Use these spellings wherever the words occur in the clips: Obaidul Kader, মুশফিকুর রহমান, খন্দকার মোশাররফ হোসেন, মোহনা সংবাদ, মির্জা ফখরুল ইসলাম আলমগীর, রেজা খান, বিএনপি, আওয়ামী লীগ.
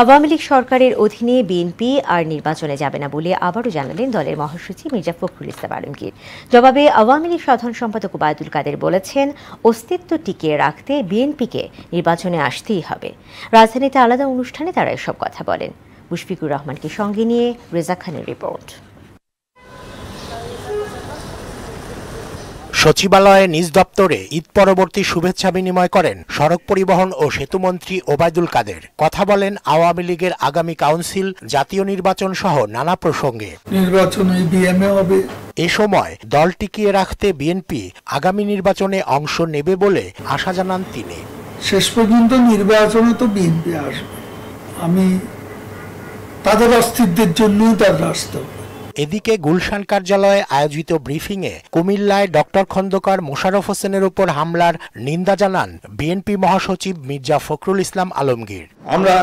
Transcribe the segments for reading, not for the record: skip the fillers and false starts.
আওয়ামী লীগ সরকারের অধীনে বিএনপি আর নির্বাচনে যাবে না বলে আবারও জানালেন দলের মহাসচিব মির্জা ফখরুল ইসলাম আলমগীর। জবাবে আওয়ামী লীগ সাধারণ সম্পাদক ওবায়দুল কাদের বলেছেন, অস্তিত্ব টিকিয়ে রাখতে বিএনপিকে নির্বাচনে আসতেই হবে। রাজধানীতে আলাদা অনুষ্ঠানে তারা এসব কথা বলেন। মুশফিকুর রহমানকে সঙ্গে নিয়ে রেজা খানের রিপোর্ট। সচিবালয়ে নিজ দপ্তরে ঈদ পরবর্তী শুভেচ্ছা বিনিময় করেন সড়ক পরিবহন ও সেতুমন্ত্রী ওবায়দুল কাদের। কথা বলেন আওয়ামী লীগের আগামী কাউন্সিল, জাতীয় নির্বাচন সহ নানা প্রসঙ্গে। এ সময় দল টিকিয়ে রাখতে বিএনপি আগামী নির্বাচনে অংশ নেবে বলে আশা জানান তিনি। শেষ পর্যন্ত নির্বাচনে তো বিএনপি আসবে, আমি তাদের অস্তিত্বের জন্যই তার রাস্তা। এদিকে গুলশান কার্যালয়ে আয়োজিত ব্রিফিংয়ে কুমিল্লায় ডক্টর খন্দকার মোশাররফ হোসেনের উপর হামলার নিন্দা জানান বিএনপি মহাসচিব মির্জা ফখরুল ইসলাম আলমগীর। আমরা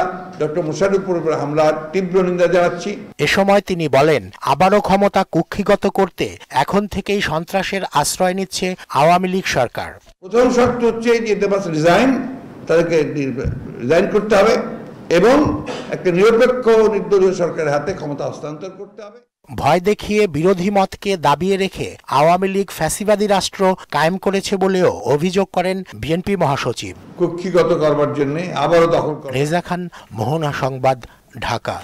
ডক্টর মোশাররফের উপর হামলার তীব্র নিন্দা জানাচ্ছি। এ সময় তিনি বলেন, আবারও ক্ষমতা কুক্ষিগত করতে এখন থেকেই সন্ত্রাসের আশ্রয় নিচ্ছে আওয়ামী লীগ সরকার। প্রথম শর্ত হচ্ছে যে তাদেরকে রিজাইন করতে হবে এবং একটা নিরপেক্ষ নির্দলীয় সরকারের হাতে ক্ষমতা হস্তান্তর করতে হবে। ভয় দেখিয়ে বিরোধী মতকে দাবিয়ে রেখে আওয়ামী লীগ ফ্যাসিবাদী রাষ্ট্র কায়েম করেছে বলেও অভিযোগ করেন বিএনপি মহাসচিব। কুক্ষিগত করবার জন্য আবারও দখল। রেজা খান, মোহনা সংবাদ, ঢাকা।